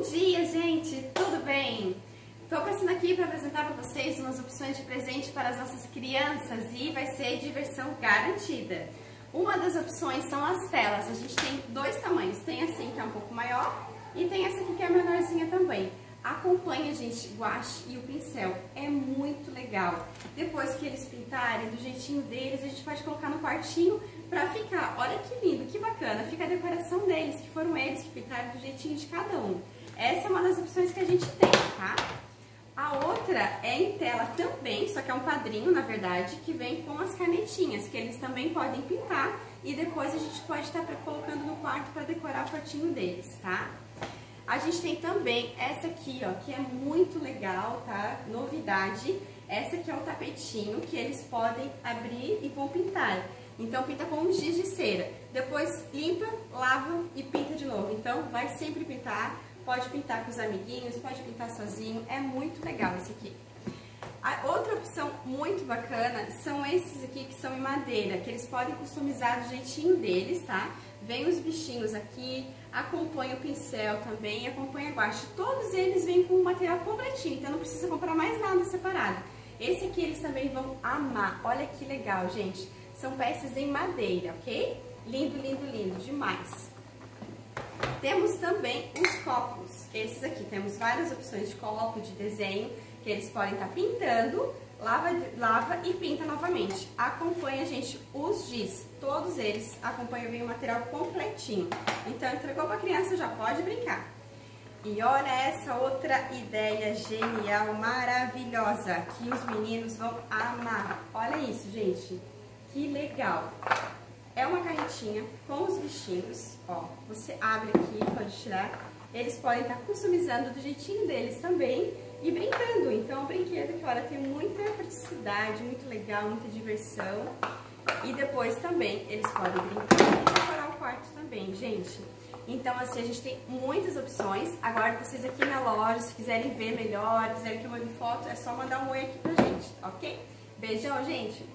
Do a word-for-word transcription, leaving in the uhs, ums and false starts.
Bom dia, gente! Tudo bem? Estou passando aqui para apresentar para vocês umas opções de presente para as nossas crianças e vai ser diversão garantida. Uma das opções são as telas. A gente tem dois tamanhos, tem assim que é um pouco maior e tem essa aqui que é menorzinha também. Acompanha, gente, guache e o pincel, é muito legal. Depois que eles pintarem do jeitinho deles, a gente pode colocar no quartinho para ficar, olha que lindo, que bacana, fica a decoração deles, que foram eles que pintaram do jeitinho de cada um. Essa é uma das opções que a gente tem, tá? A outra é em tela também, só que é um padrinho, na verdade, que vem com as canetinhas, que eles também podem pintar e depois a gente pode estar colocando no quarto para decorar o quartinho deles, tá? A gente tem também essa aqui, ó, que é muito legal, tá? Novidade, essa aqui é um tapetinho que eles podem abrir e vão pintar. Então, pinta com um giz de cera, depois limpa, lava e pinta de novo. Então, vai sempre pintar. Pode pintar com os amiguinhos, pode pintar sozinho, é muito legal esse aqui. A outra opção muito bacana são esses aqui que são em madeira, que eles podem customizar do jeitinho deles, tá? Vem os bichinhos aqui, acompanha o pincel também, acompanha a guache. Todos eles vêm com o material completinho, então não precisa comprar mais nada separado. Esse aqui eles também vão amar, olha que legal, gente. São peças em madeira, ok? Lindo, lindo, lindo, demais! Temos também os copos, esses aqui, temos várias opções de copo, de desenho, que eles podem estar pintando, lava, lava e pinta novamente. Acompanha, gente, os giz, todos eles acompanham bem o material completinho. Então, entregou para a criança, já pode brincar. E olha essa outra ideia genial, maravilhosa, que os meninos vão amar. Olha isso, gente, que legal! É uma carretinha com os bichinhos, ó, você abre aqui, pode tirar, eles podem estar customizando do jeitinho deles também e brincando. Então, é um brinquedo que, olha, tem muita praticidade, muito legal, muita diversão. E depois também eles podem brincar e decorar o quarto também, gente. Então, assim, a gente tem muitas opções. Agora, vocês aqui na loja, se quiserem ver melhor, quiserem que eu mande foto, é só mandar um oi aqui pra gente, ok? Beijão, gente!